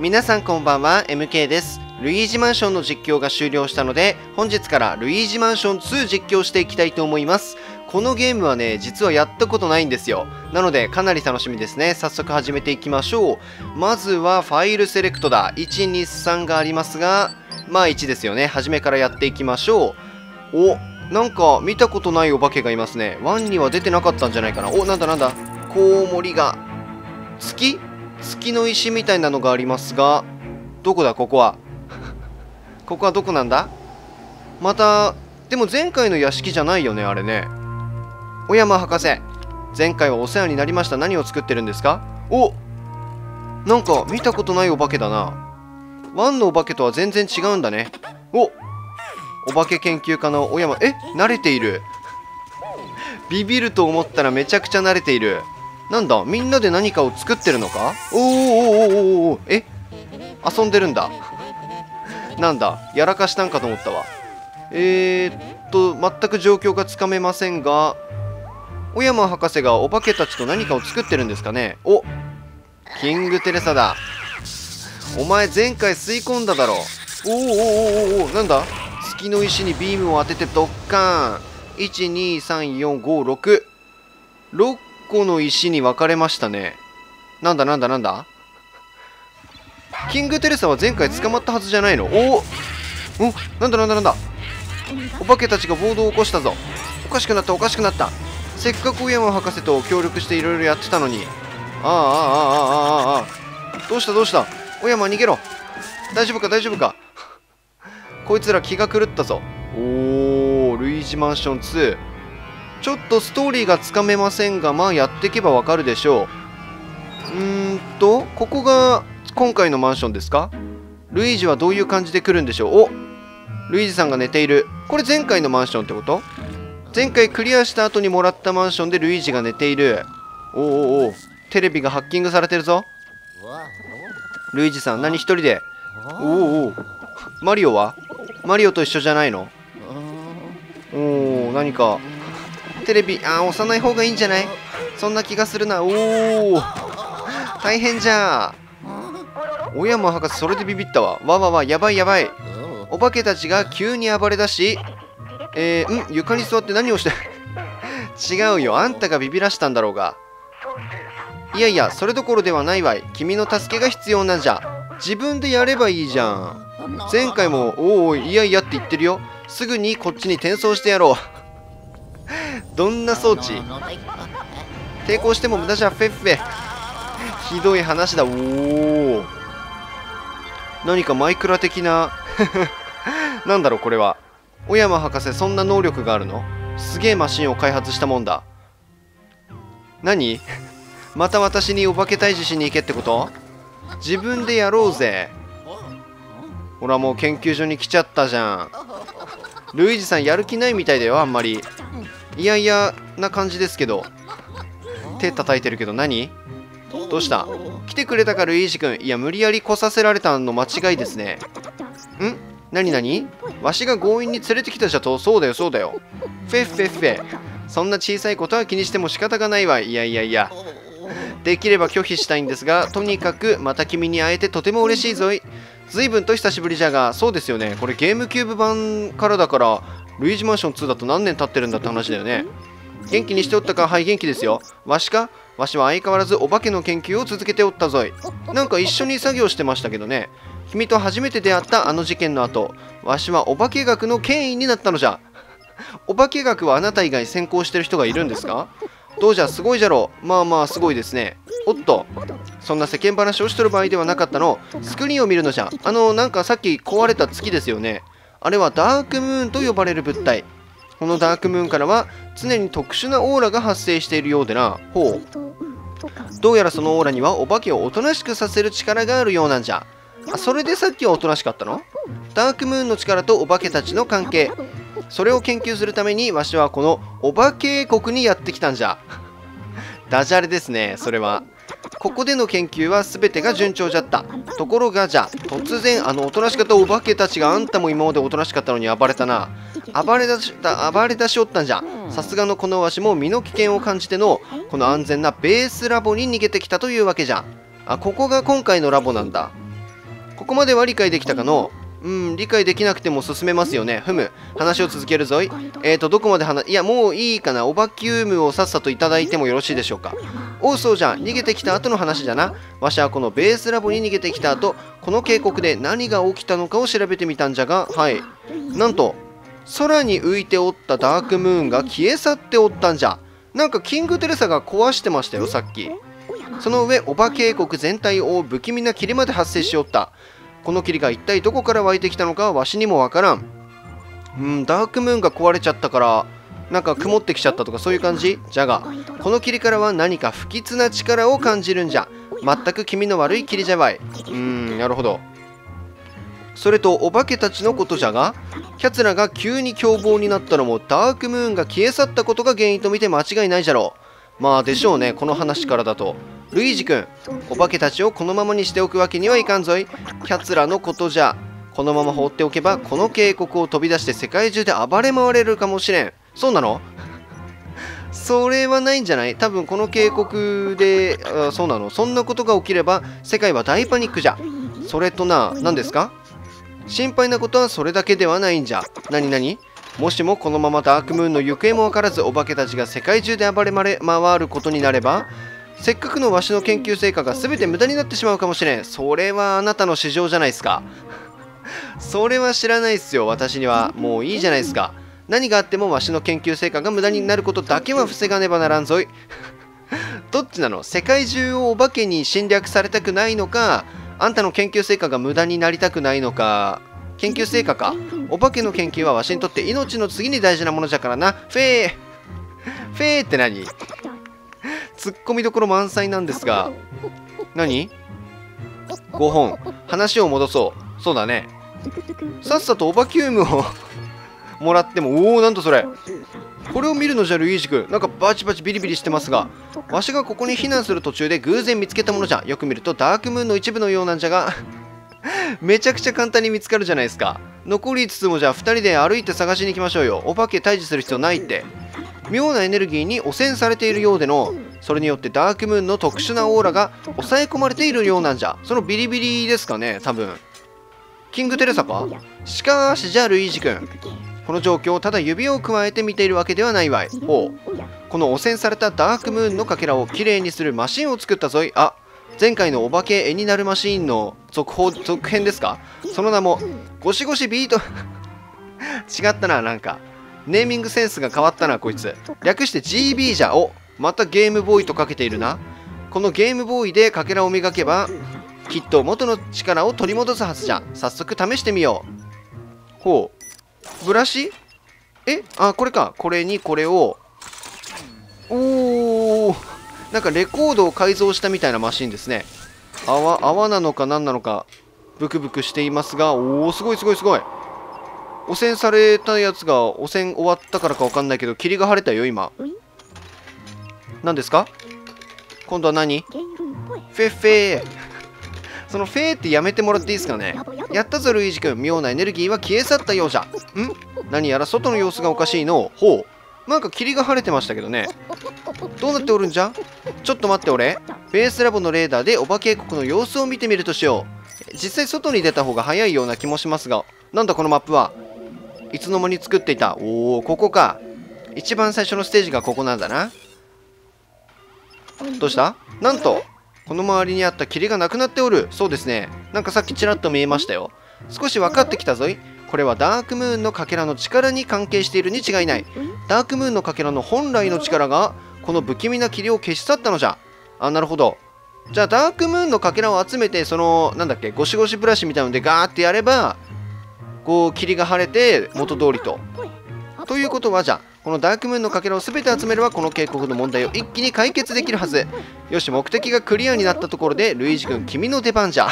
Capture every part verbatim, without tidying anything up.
皆さんこんばんは、 エムケー です。ルイージマンションの実況が終了したので、本日からルイージマンションツー実況していきたいと思います。このゲームはね、実はやったことないんですよ。なのでかなり楽しみですね。早速始めていきましょう。まずはファイルセレクトだ。いちにさんがありますが、まあいちですよね。初めからやっていきましょう。お、なんか見たことないお化けがいますね。いちには出てなかったんじゃないかな。お、なんだなんだ、コウモリが月月の石みたいなのがありますが、どこだここはここはどこなんだ。またでも前回の屋敷じゃないよね、あれね。小山博士、前回はお世話になりました。何を作ってるんですか。お、なんか見たことないお化けだな。ワンのお化けとは全然違うんだね。お、お化け研究家の小山、え、慣れているビビると思ったらめちゃくちゃ慣れている。なんだ、みんなで何かを作ってるのか。おーおーおーおお、え、遊んでるんだなんだ、やらかしたんかと思ったわ。えー、っと全く状況がつかめませんが、小山博士がお化けたちと何かを作ってるんですかね。お、キングテレサだ。お前前回吸い込んだだろ。おーおーおーおー、なんだ、月の石にビームを当ててドッカーン。いちにさんよんごろく、ろっこの石に分かれましたね。なんだなんだなんだ、キングテレサは前回捕まったはずじゃないの。おお、なんだなんだなんだ、お化けたちが暴動を起こしたぞ。おかしくなったおかしくなった。せっかく小山博士と協力していろいろやってたのに。ああああああああ、どうしたどうした、小山逃げろ。大丈夫か大丈夫かこいつら気が狂ったぞ。おお、ルイージマンションツー、ちょっとストーリーがつかめませんが、まあやっていけばわかるでしょう。うーんと、ここが今回のマンションですか。ルイージはどういう感じで来るんでしょう。お、ルイージさんが寝ている。これ前回のマンションってこと。前回クリアした後にもらったマンションでルイージが寝ている。おおお、テレビがハッキングされてるぞ。ルイージさん何一人で。おおお、マリオはマリオと一緒じゃないの。おお、何かテレビ、あー、押さない方がいいんじゃない、そんな気がするな。おお、大変じゃん。小山博士それでビビったわ。わわわ、やばいやばい。お化けたちが急に暴れだし、えー、ん、床に座って何をして違うよ、あんたがビビらしたんだろうが。いやいや、それどころではないわい。君の助けが必要なんじゃ。自分でやればいいじゃん。前回もおお、いやいやって言ってるよ。すぐにこっちに転送してやろうどんな装置。抵抗しても無駄じゃ、フェッフェひどい話だ。おお、何かマイクラ的ななんだろうこれは。小山博士そんな能力があるの。すげえマシンを開発したもんだ。何また私にお化け退治しに行けってこと。自分でやろうぜ。ほらもう研究所に来ちゃったじゃん。ルイージさんやる気ないみたいだよ、あんまり。いやいやな感じですけど。手叩いてるけど何どうした。来てくれたかルイージ君。いや無理やり来させられたの間違いですね。ん、何何、わしが強引に連れてきたじゃと。そうだよそうだよ、フェッフェッフェ。そんな小さいことは気にしても仕方がないわ。いやいやいや、できれば拒否したいんですが、とにかくまた君に会えてとても嬉しいぞい。随分と久しぶりじゃが。そうですよね、これゲームキューブ版からだから、ルイージマンションツーだと何年経ってるんだって話だよね。元気にしておったか。はい、元気ですよ。わしかわしは相変わらずお化けの研究を続けておったぞい。なんか一緒に作業してましたけどね。君と初めて出会ったあの事件の後、わしはお化け学の権威になったのじゃ。お化け学はあなた以外専攻してる人がいるんですか。どうじゃ、すごいじゃろう。まあまあすごいですね。おっと、そんな世間話をしとる場合ではなかったの。スクリーンを見るのじゃ。あのなんかさっき壊れた月ですよね。あれはダークムーンと呼ばれる物体。このダークムーンからは常に特殊なオーラが発生しているようでな。ほう、どうやらそのオーラにはお化けをおとなしくさせる力があるようなんじゃ。あ、それでさっきはおとなしかったの。ダークムーンの力とお化けたちの関係、それを研究するためにわしはこのお化け国にやってきたんじゃダジャレですねそれは。ここでの研究は全てが順調じゃった。ところがじゃ、突然あのおとなしかったお化けたちが、あんたも今までおとなしかったのに暴れたな。暴れだし暴れだしおったんじゃ。さすがのこのわしも身の危険を感じてのこの安全なベースラボに逃げてきたというわけじゃ。あ、ここが今回のラボなんだ。ここまでは理解できたかのう。うん、理解できなくても進めますよね。ふむ、話を続けるぞい。えーと、どこまで話、いや、もういいかな。オバキュームをさっさといただいてもよろしいでしょうか。おう、そうじゃん。逃げてきた後の話じゃな。わしはこのベースラボに逃げてきた後、この渓谷で何が起きたのかを調べてみたんじゃが、はい。なんと、空に浮いておったダークムーンが消え去っておったんじゃ。なんかキングテレサが壊してましたよ、さっき。その上、オバ渓谷全体を不気味な霧まで発生しおった。この霧が一体どこから湧いてきたのかわしにもわからん。うん、ダークムーンが壊れちゃったから、なんか曇ってきちゃったとかそういう感じじゃが、この霧からは何か不吉な力を感じるんじゃ。全く気味の悪い霧じゃわい。うーん、なるほど。それとお化けたちのことじゃが、キャツらが急に凶暴になったのもダークムーンが消え去ったことが原因と見て間違いないじゃろう。まあでしょうね、この話からだと。ルイージ君、お化けたちをこのままにしておくわけにはいかんぞい。キャツらのことじゃ。このまま放っておけば、この渓谷を飛び出して世界中で暴れ回れるかもしれん。そうなの？それはないんじゃない？多分この渓谷で、あ、そうなの？そんなことが起きれば、世界は大パニックじゃ。それとな、何ですか？心配なことはそれだけではないんじゃ。なになに？もしもこのままダークムーンの行方もわからず、お化けたちが世界中で暴れ回ることになれば、せっかくのわしの研究成果が全て無駄になってしまうかもしれん。それはあなたの市場じゃないですか。それは知らないっすよ、私には。もういいじゃないですか。何があってもわしの研究成果が無駄になることだけは防がねばならんぞい。どっちなの？世界中をお化けに侵略されたくないのか、あんたの研究成果が無駄になりたくないのか。研究成果か。お化けの研究はわしにとって命の次に大事なものじゃからな。フェーフェーって何？ツッコミどころ満載なんですが。何？ ご 本。話を戻そう。そうだね。さっさとオバキュームをもらっても、おー、なんとそれ。これを見るのじゃ、ルイージ君。なんかバチバチビリビリしてますが、わしがここに避難する途中で偶然見つけたものじゃ。よく見るとダークムーンの一部のようなんじゃが、めちゃくちゃ簡単に見つかるじゃないですか。残りつつもじゃあふたりで歩いて探しに行きましょうよ。お化け退治する必要ないって。妙なエネルギーに汚染されているようでの、それによってダークムーンの特殊なオーラが抑え込まれているようなんじゃ。そのビリビリですかね、多分。キングテレサか？しかしじゃあルイージ君、この状況をただ指を加えて見ているわけではないわい。ほう。この汚染されたダークムーンのかけらをきれいにするマシンを作ったぞい。あ、前回のお化け絵になるマシーンの続報、続編ですか？その名もゴシゴシビート。違ったな、なんか。ネーミングセンスが変わったな、こいつ。略して ジービー じゃ。お、またゲームボーイとかけているな。このゲームボーイでかけらを磨けば、きっと元の力を取り戻すはずじゃ。早速試してみよう。ほう。ブラシ？え？あ、これか。これにこれを。おー。なんかレコードを改造したみたいなマシンですね。泡、泡なのか何なのか、ブクブクしていますが、おー、すごいすごいすごい。汚染されたやつが汚染終わったからか分かんないけど、霧が晴れたよ今。何ですか今度は？何？フェッフェー。そのフェーってやめてもらっていいですかね。やったぞルイージ君、妙なエネルギーは消え去ったようじゃ。ん、何やら外の様子がおかしいの。ほう。なんか霧が晴れてましたけどね。どうなっておるんじゃ。ちょっと待って、俺ベースラボのレーダーでお化け国の様子を見てみるとしよう。実際外に出た方が早いような気もしますが、なんだこのマップは。いつの間に作っていた。おお、ここか。一番最初のステージがここなんだな。どうした？なんとこの周りにあった霧がなくなっておる。そうですね。なんかさっきちらっと見えましたよ。少し分かってきたぞい。これはダークムーンのかけらの力に関係しているに違いない。ダークムーンのかけらの本来の力がこの不気味な霧を消し去ったのじゃ。あ、なるほど。じゃあダークムーンのかけらを集めて、そのなんだっけ、ゴシゴシブラシみたいのでガーってやれば、こう霧が晴れて元通りと。ということはじゃあ、このダークムーンのかけらを全て集めれば、この渓谷の問題を一気に解決できるはず。よし、目的がクリアになったところで、ルイージ君、君の出番じゃ。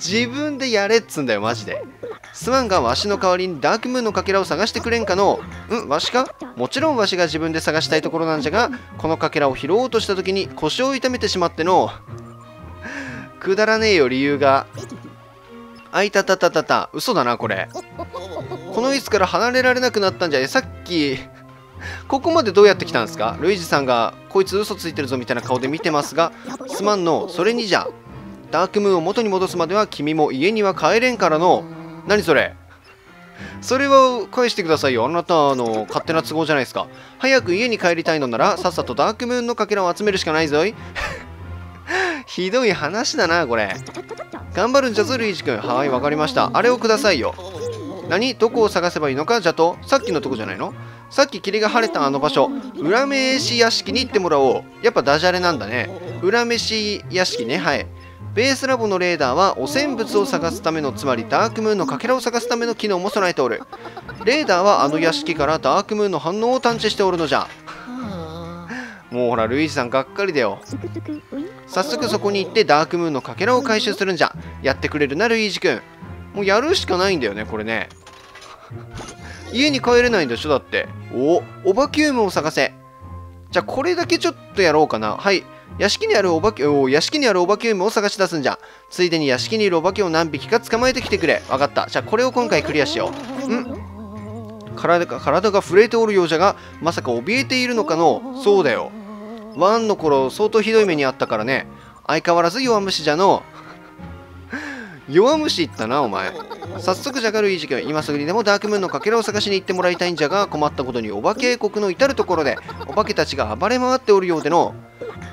自分でやれっつんだよ、マジで。スワンがわしの代わりにダークムーンのかけらを探してくれんかの。うん、わしか？もちろんわしが自分で探したいところなんじゃが、このかけらを拾おうとした時に腰を痛めてしまっての。くだらねえよ、理由が。あいたたたたた、嘘だなこれ。この椅子から離れられなくなったんじゃ。さっきここまでどうやって来たんですか？ルイージさんがこいつ嘘ついてるぞみたいな顔で見てますが、すまんの。それにじゃ、ダークムーンを元に戻すまでは君も家には帰れんからの。何それ、それは返してくださいよ。あなたの勝手な都合じゃないですか。早く家に帰りたいのならさっさとダークムーンのかけらを集めるしかないぞい。ひどい話だなこれ。頑張るんじゃぞルイージ君。はい、わかりました。あれをくださいよ。何、どこを探せばいいのか。じゃとさっきのとこじゃないの。さっき霧が晴れたあの場所、裏飯屋敷に行ってもらおう。やっぱダジャレなんだね。裏飯屋敷ね。はい。ベースラボのレーダーは汚染物を探すための、つまりダークムーンのかけらを探すための機能も備えておる。レーダーはあの屋敷からダークムーンの反応を探知しておるのじゃ。もうほらルイージさんがっかりだよ。早速そこに行ってダークムーンのかけらを回収するんじゃ。やってくれるなルイージ君。もうやるしかないんだよねこれね。家に帰れないんでしょだって。おお、オバキウムを探せ。じゃあこれだけちょっとやろうかな。はい、屋敷にあるオバキお屋敷にあるオバキウムを探し出すんじゃ。ついでに屋敷にいるオバキを何匹か捕まえてきてくれ。わかった。じゃあこれを今回クリアしよう。ん、体が体が震えておるようじゃが、まさか怯えているのかの。そうだよ、ワンの頃相当ひどい目にあったからね。相変わらず弱虫じゃの。弱虫言ったなお前。早速じゃがルイージ君、今すぐにでもダークムーンのかけらを探しに行ってもらいたいんじゃが、困ったことにお化け国の至る所でお化けたちが暴れ回っておるようでの。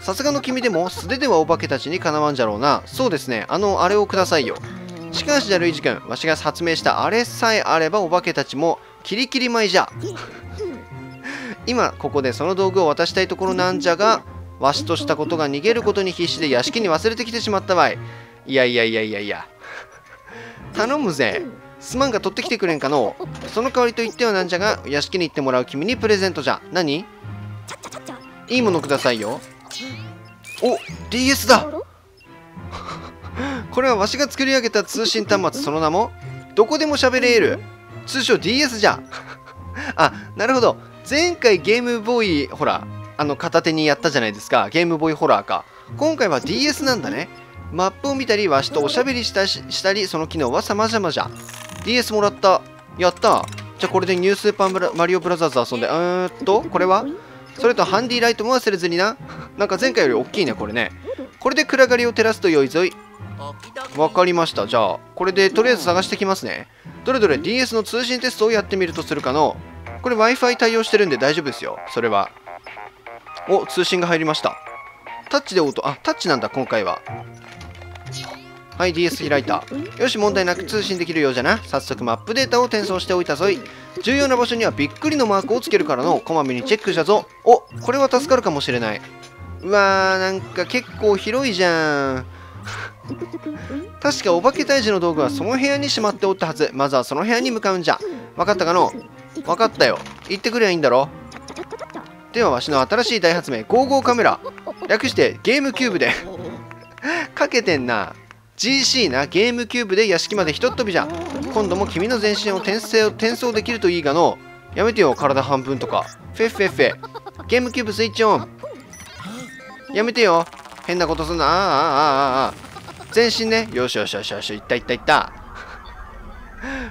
さすがの君でも素手ではお化けたちにかなわんじゃろうな。そうですね、あのあれをくださいよ。しかしじゃルイージ君、わしが発明したあれさえあればお化けたちもキリキリ舞いじゃ。今ここでその道具を渡したいところなんじゃが、わしとしたことが逃げることに必死で屋敷に忘れてきてしまったわい。いやいやいやいやいや、頼むぜ。すまんが取ってきてくれんかの。その代わりと言ってはなんじゃが、屋敷に行ってもらう君にプレゼントじゃ。何、いいものくださいよ。お、 ディーエス だ。これはわしが作り上げた通信端末、その名もどこでも喋れる、通称 ディーエス じゃ。あ、なるほど。前回ゲームボーイホラー、あの片手にやったじゃないですか。ゲームボーイホラーか。今回は ディーエス なんだね。マップを見たり、わしとおしゃべりしたし、したり、その機能は様々じゃ。ディーエス もらった。やった。じゃあこれでニュースーパーマリオブラザーズ遊んで。うーんと、これはそれとハンディライトも忘れずにな。なんか前回より大きいね、これね。これで暗がりを照らすとよいぞい。わかりました。じゃあ、これでとりあえず探してきますね。どれどれ ディーエス の通信テストをやってみるとするかの。これ Wi-Fi 対応してるんで大丈夫ですよ。それは。お、通信が入りました。タッチで応答。あ、タッチなんだ、今回は。はい ディーエス 開いた。よし、問題なく通信できるようじゃな。早速マップデータを転送しておいたぞい。重要な場所にはびっくりのマークをつけるからの。こまめにチェックじゃぞ。お、これは助かるかもしれない。うわー、なんか結構広いじゃん。確かお化け退治の道具はその部屋にしまっておったはず。まずはその部屋に向かうんじゃ。わかったかの。わかったよ。行ってくればいいんだろ。ではわしの新しい大発明、ゴーゴーカメラ、略してゲームキューブでかけてんな。ジーシー な。ゲームキューブで屋敷までひとっ飛びじゃ。今度も君の全身を転生転送できるといいがの。やめてよ、体半分とか。フェッフェッフェ。ゲームキューブスイッチオン。やめてよ、変なことすんな。ああああああ。全身ね。よしよしよしよし。いったいったいった。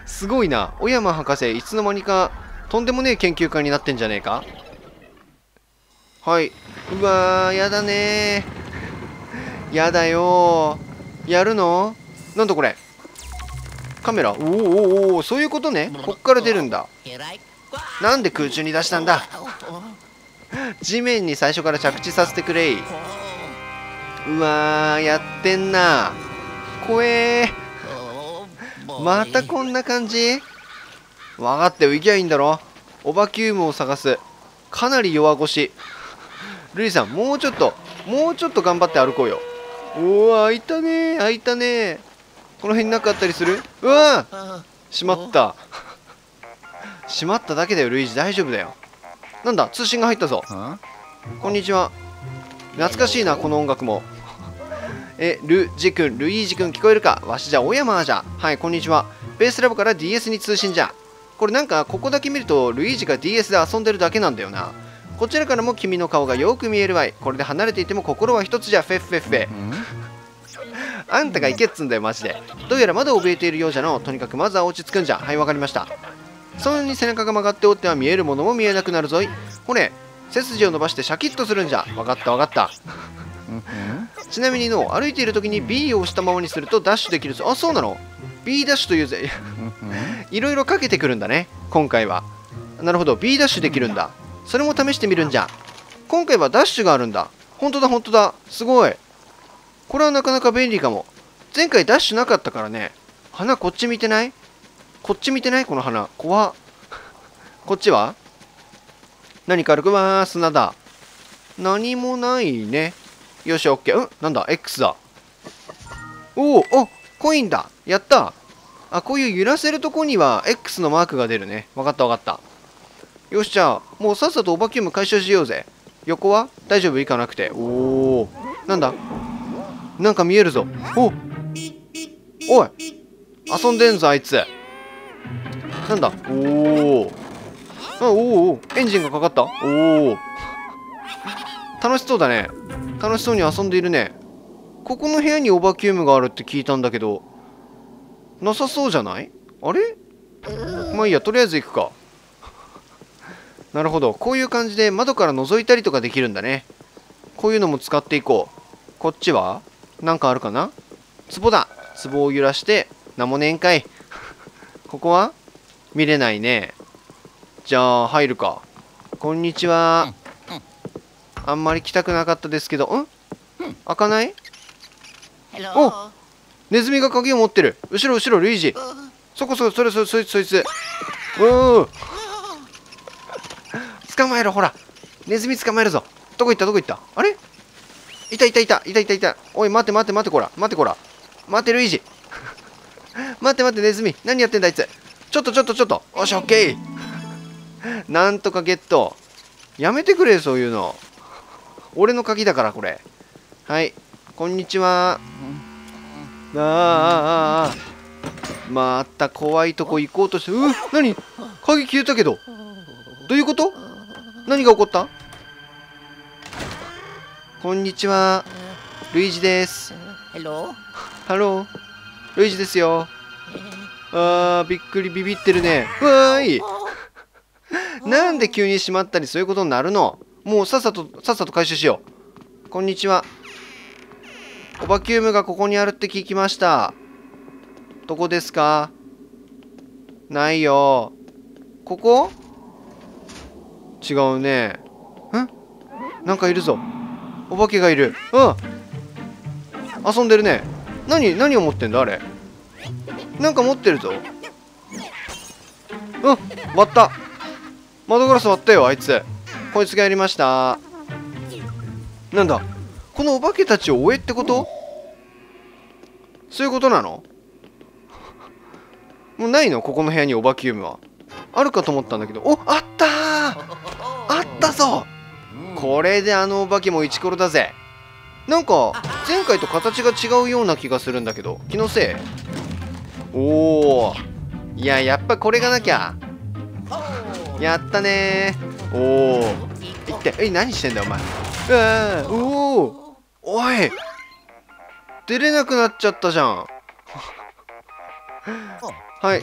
すごいな。小山博士、いつの間にかとんでもねえ研究家になってんじゃねえか。はい。うわー、やだねー。やだよー。やるの？なんだこれ、カメラ。おーおーおー、そういうことね。こっから出るんだ。なんで空中に出したんだ。地面に最初から着地させてくれい。うわー、やってんな。怖えー。またこんな感じ。分かってよ、行きゃいいんだろ。オバキウムを探す。かなり弱腰。ルイさん、もうちょっともうちょっと頑張って歩こうよ。うわ、開いたね、開いたね。この辺なかったりする。うわ、しまった。しまっただけだよルイージ、大丈夫だよ。なんだ、通信が入ったぞ。こんにちは。懐かしいなこの音楽も。え、ルジ君、ルイージ君、聞こえるか。わしじゃ小山じゃ。はい、こんにちは。ベースラボから ディーエス に通信じゃ。これなんかここだけ見るとルイージが ディーエス で遊んでるだけなんだよな。こちらからも君の顔がよく見えるわい。これで離れていても心は一つじゃ。フェッフェッフェ。あんたが行けっつんだよマジで。どうやらまだ怯えているようじゃの。とにかくまずは落ち着くんじゃ。はい、わかりました。そのように背中が曲がっておっては見えるものも見えなくなるぞい。ほれ、背筋を伸ばしてシャキッとするんじゃ。わかったわかった。ちなみにの、歩いている時に B を押したままにするとダッシュできるそう。あ、そうなの？ B ダッシュというぜ。いろいろかけてくるんだね、今回は。なるほど、B ダッシュできるんだ。それも試してみるんじゃ。今回はダッシュがあるんだ。ほんとだ、ほんとだ。すごい。これはなかなか便利かも。前回ダッシュなかったからね。花こっち見てない？こっち見てない？この花。怖っ。こっちは何か歩くわー、砂だ。何もないね。よし、オッケー。うん、なんだ、X だ。おお、あ、コインだ。やった。あ、こういう揺らせるとこには X のマークが出るね。わかったわかった。よし、じゃあ、もうさっさとお化けも解消しようぜ。横は大丈夫？行かなくて。おお、なんだ、なんか見えるぞ。おおい、遊んでんぞ、あいつ。なんだ、おお。あ、おお、エンジンがかかった。おお。楽しそうだね。楽しそうに遊んでいるね。ここの部屋にオバキュームがあるって聞いたんだけど、なさそうじゃない？あれ？まあいいや、とりあえず行くか。なるほど。こういう感じで窓から覗いたりとかできるんだね。こういうのも使っていこう。こっちはなんかあるかな？壺だ。壺を揺らして、なんもねんかい。ここは見れないね。じゃあ、入るか。こんにちは。あんまり来たくなかったですけど、ん？開かない？お！ネズミが鍵を持ってる。後ろ後ろ、ルイージ。そこそこ、それそれそいつそいつ。おお。捕まえろ、ほら。ネズミ捕まえるぞ。どこ行ったどこ行った。あれ？いたいたいたいたいたいた。おい、待て待て待てこら。待てこら。待てルイージ。待て待てネズミ。何やってんだあいつ。ちょっとちょっとちょっと。よし、オッケー。なんとかゲット。やめてくれ、そういうの。俺の鍵だからこれ。はい、こんにちは。ああああああ。また怖いとこ行こうとして、うっ、何？鍵消えたけど。どういうこと？何が起こった？こんにちは。ルイージです。ハロー。ハロー。ルイージですよ。ああ、びっくりビビってるね。わーい。なんで急に閉まったりそういうことになるの？もうさっさと、さっさと回収しよう。こんにちは。オバキュームがここにあるって聞きました。どこですか？ないよ。ここ？違うね。ん？なんかいるぞ。お化けがいる。うん。遊んでるね。何、何を持ってんだあれ。なんか持ってるぞ。うん。割った。窓ガラス割ったよ、あいつ。こいつがやりました。なんだこのお化けたちを追えってこと？そういうことなの？もうないの？ここの部屋にオバキュームはあるかと思ったんだけど、お、あったー、あったぞ。これであのお化けもイチコロだぜ。なんか前回と形が違うような気がするんだけど、気のせい？おお、いや、やっぱこれがなきゃ。やったねー。おお、一体え何してんだお前。えー、おお、おい、出れなくなっちゃったじゃん。はい、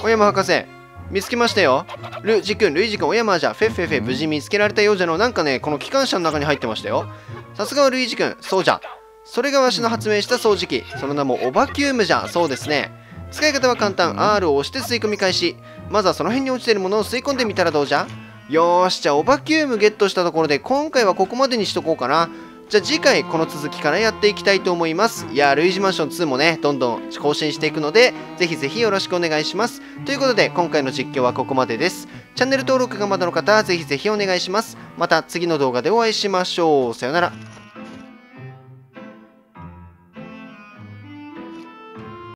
小山博士見つけましたよ。ルイジ君、ルイジ君、小山じゃフェッフェッフェ、無事見つけられたようじゃの。なんかね、この機関車の中に入ってましたよ。さすがはルイジ君。そうじゃ、それがわしの発明した掃除機、その名もオバキュームじゃ。そうですね。使い方は簡単。 アール を押して吸い込み開始。まずはその辺に落ちているものを吸い込んでみたらどうじゃ。よーし、じゃあオバキュームゲットしたところで今回はここまでにしとこうかな。じゃあ次回この続きからやっていきたいと思います。いやー、ルイージマンションツーもね、どんどん更新していくので、ぜひぜひよろしくお願いします。ということで今回の実況はここまでです。チャンネル登録がまだの方はぜひぜひお願いします。また次の動画でお会いしましょう。さよなら。